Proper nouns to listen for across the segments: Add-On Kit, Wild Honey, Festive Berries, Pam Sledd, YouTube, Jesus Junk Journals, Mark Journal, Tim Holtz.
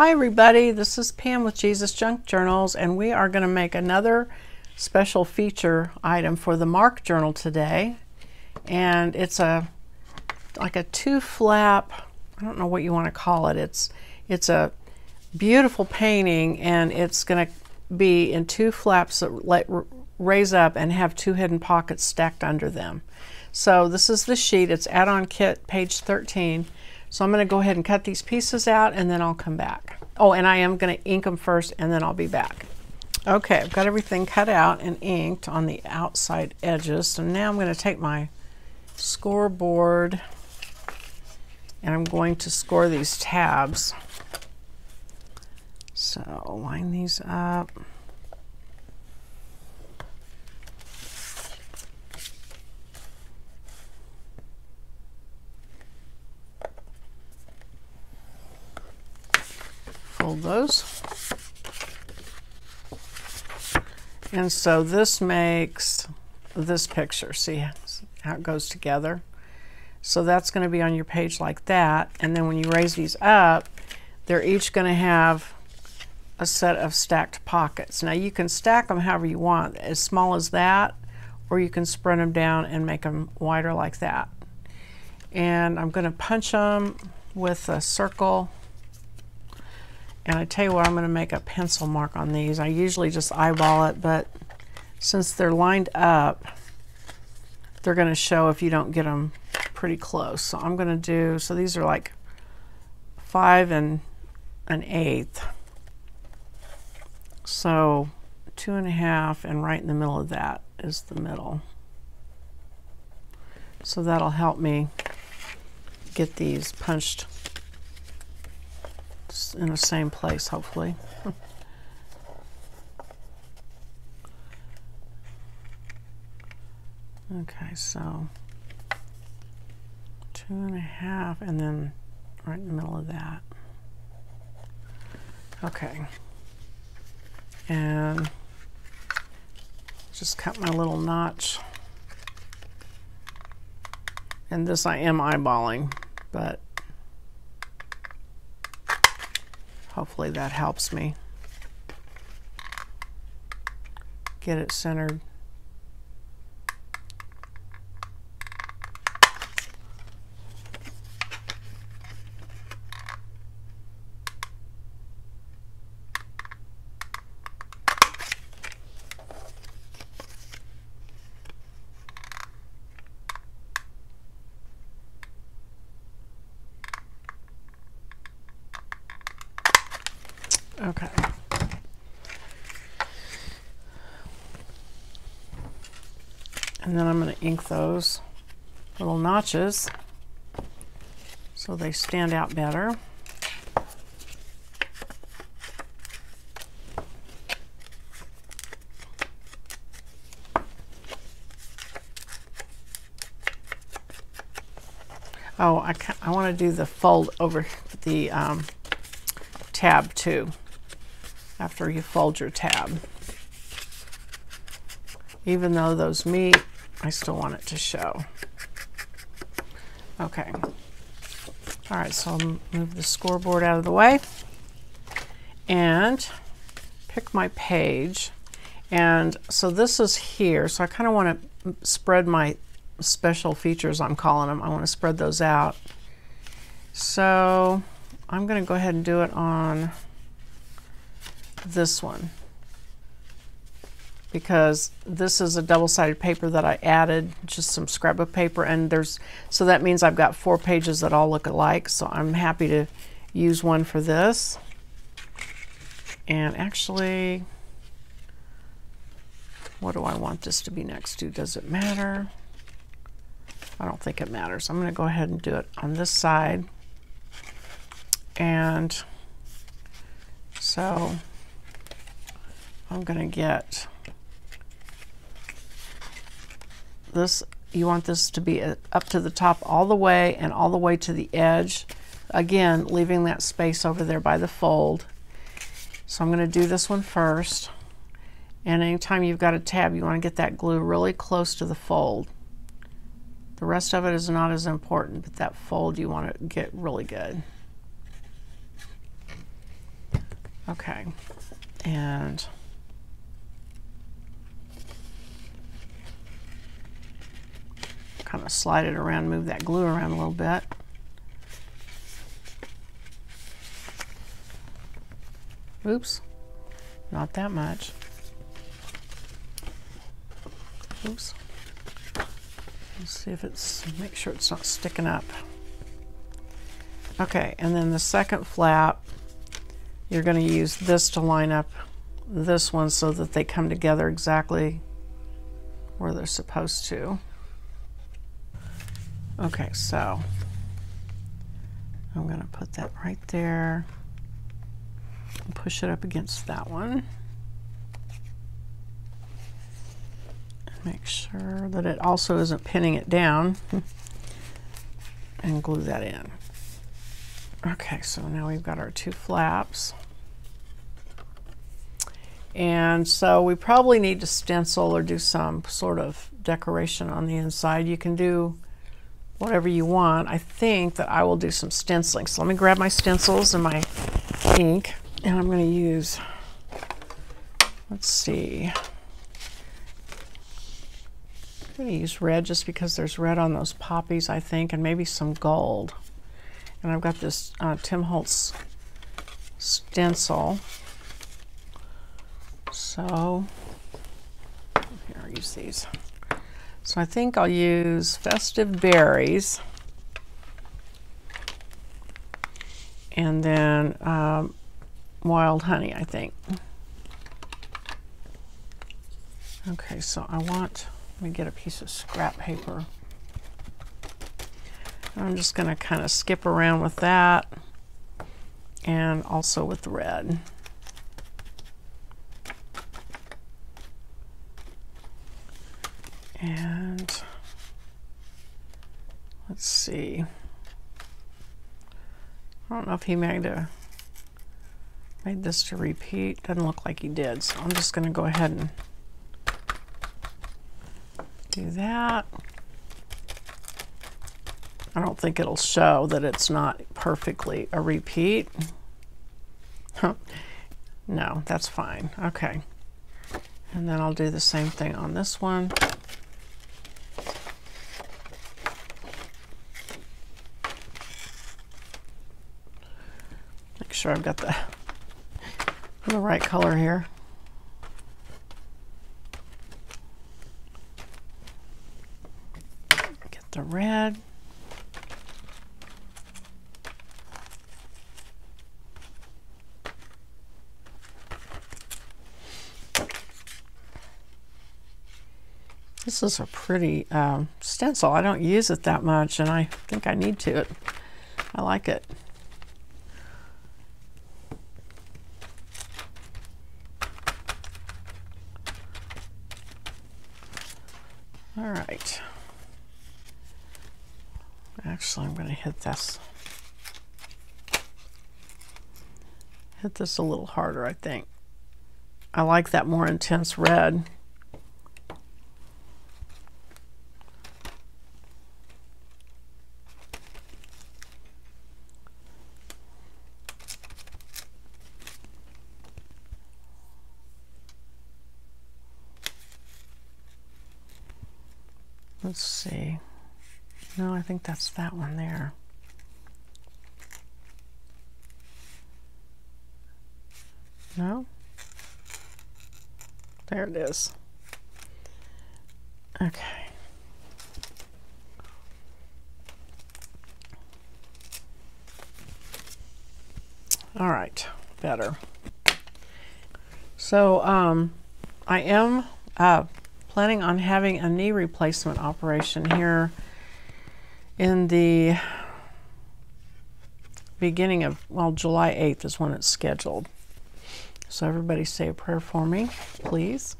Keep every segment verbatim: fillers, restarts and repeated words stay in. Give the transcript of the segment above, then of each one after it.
Hi everybody, this is Pam with Jesus Junk Journals, and we are going to make another special feature item for the Mark Journal today. And it's a like a two flap, I don't know what you want to call it. It's it's a beautiful painting, and it's going to be in two flaps that let, raise up and have two hidden pockets stacked under them. So this is the sheet. It's Add-On Kit, page thirteen. So I'm going to go ahead and cut these pieces out, and then I'll come back. Oh, and I am going to ink them first, and then I'll be back. Okay, I've got everything cut out and inked on the outside edges. So now I'm going to take my scoreboard, and I'm going to score these tabs. So line these up. Those, and so this makes this picture. See how it goes together? So that's going to be on your page like that, and then when you raise these up, they're each going to have a set of stacked pockets. Now you can stack them however you want, as small as that, or you can spread them down and make them wider like that. And I'm going to punch them with a circle. And I tell you what, I'm going to make a pencil mark on these. I usually just eyeball it, but since they're lined up, they're going to show if you don't get them pretty close. So I'm going to do, so these are like five and an eighth. So two and a half, and right in the middle of that is the middle. So that'll help me get these punched in the same place, hopefully. Okay, so two and a half, and then right in the middle of that. Okay, and just cut my little notch. And this I am eyeballing, but hopefully that helps me get it centered. Okay. And then I'm going to ink those little notches so they stand out better. Oh, I, I want to do the fold over the um, tab too. After you fold your tab. Even though those meet, I still want it to show. Okay. All right, so I'll move the scoreboard out of the way and pick my page. And so this is here, so I kind of want to spread my special features, I'm calling them. I want to spread those out. So I'm going to go ahead and do it on this one, because this is a double-sided paper that I added, just some scrap of paper, and there's, so that means I've got four pages that all look alike, so I'm happy to use one for this. And actually, what do I want this to be next to? Does it matter? I don't think it matters. I'm going to go ahead and do it on this side. And so I'm going to get this. You want this to be up to the top all the way and all the way to the edge. Again, leaving that space over there by the fold. So I'm going to do this one first. And anytime you've got a tab, you want to get that glue really close to the fold. The rest of it is not as important, but that fold you want to get really good. Okay, and kind of slide it around, move that glue around a little bit. Oops, not that much. Oops. Let's see if it's, make sure it's not sticking up. Okay, and then the second flap, you're going to use this to line up this one so that they come together exactly where they're supposed to. Okay, so I'm going to put that right there and push it up against that one. Make sure that it also isn't pinning it down, and glue that in. Okay, so now we've got our two flaps. And so we probably need to stencil or do some sort of decoration on the inside. You can do whatever you want. I think that I will do some stenciling. So let me grab my stencils and my ink, and I'm going to use, let's see, I'm going to use red just because there's red on those poppies, I think, and maybe some gold. And I've got this uh, Tim Holtz stencil. So here, I'll use these. So I think I'll use Festive Berries, and then um, Wild Honey, I think. Okay, so I want, let me get a piece of scrap paper. I'm just going to kind of skip around with that, and also with the red. And let's see. I don't know if he made a made this to repeat. Doesn't look like he did, so I'm just going to go ahead and do that. I don't think it'll show that it's not perfectly a repeat. Huh. No, that's fine. Okay. And then I'll do the same thing on this one. Make sure I've got the, the right color here. Get the red. This is a pretty um, stencil. I don't use it that much, and I think I need to. I like it. All right. Actually, I'm going to hit this. Hit this a little harder, I think. I like that more intense red. Let's see. No, I think that's that one there. No? There it is. Okay. All right, better. So, um, I am, uh, planning on having a knee replacement operation here in the beginning of, well, July eighth is when it's scheduled. So everybody say a prayer for me, please.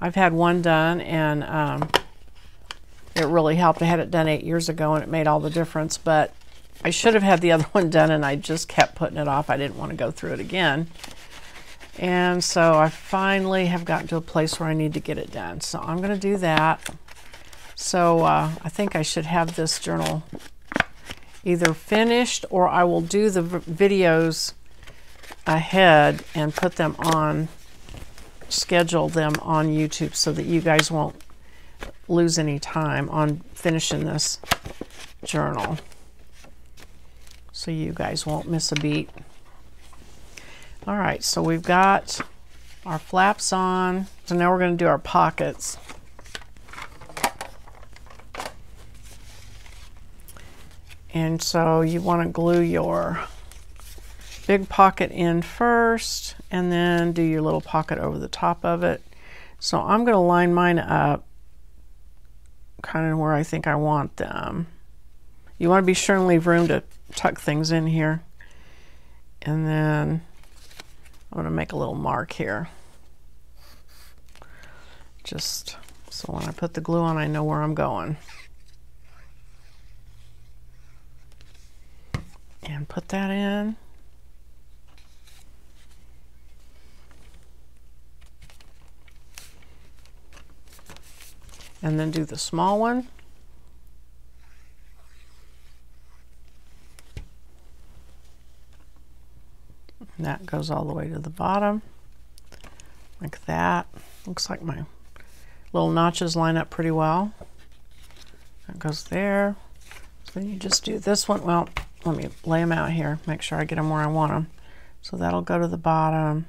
I've had one done, and um, it really helped. I had it done eight years ago, and it made all the difference, but I should have had the other one done, and I just kept putting it off. I didn't want to go through it again. And so I finally have gotten to a place where I need to get it done. So I'm going to do that. So uh, I think I should have this journal either finished, or I will do the v videos ahead and put them on, schedule them on YouTube so that you guys won't lose any time on finishing this journal. So you guys won't miss a beat. All right, so we've got our flaps on. So now we're going to do our pockets. And so you want to glue your big pocket in first and then do your little pocket over the top of it. So I'm going to line mine up kind of where I think I want them. You want to be sure and leave room to tuck things in here. And then I'm going to make a little mark here. Just so when I put the glue on, I know where I'm going. And put that in. And then do the small one. And that goes all the way to the bottom, like that. Looks like my little notches line up pretty well. That goes there. So then you just do this one. Well, let me lay them out here, make sure I get them where I want them. So that'll go to the bottom.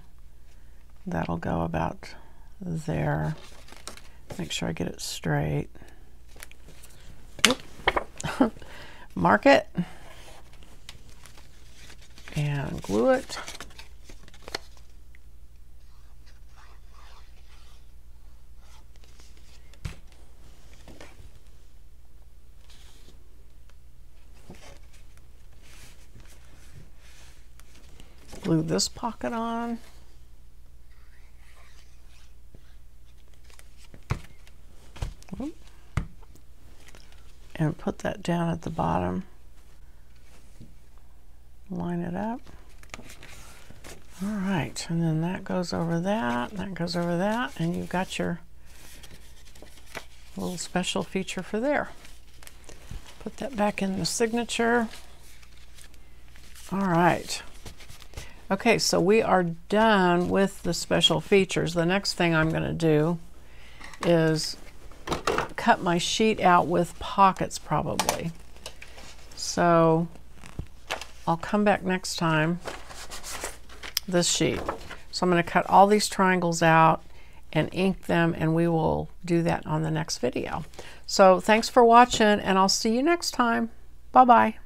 That'll go about there. Make sure I get it straight. Mark it and glue it. Glue this pocket on. And put that down at the bottom. Line it up. All right, and then that goes over that, and that goes over that, and you've got your little special feature for there. Put that back in the signature. All right. Okay, so we are done with the special features. The next thing I'm going to do is cut my sheet out with pockets, probably. So I'll come back next time, this sheet. So I'm going to cut all these triangles out and ink them, and we will do that on the next video. So thanks for watching, and I'll see you next time. Bye-bye.